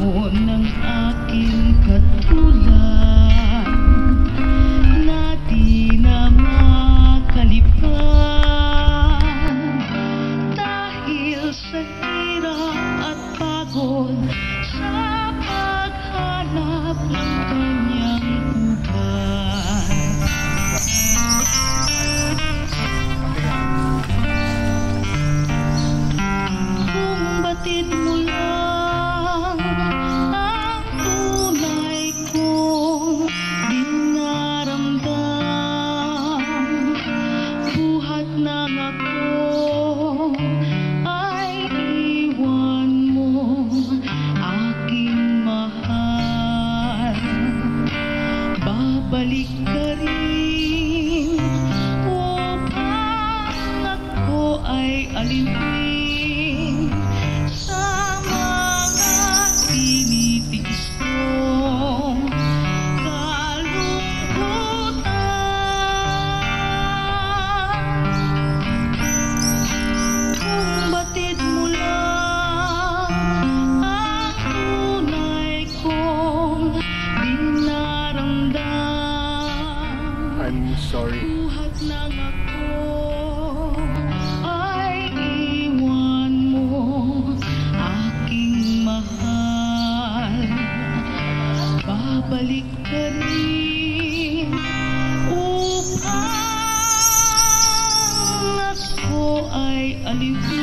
Upang ako ay aliw.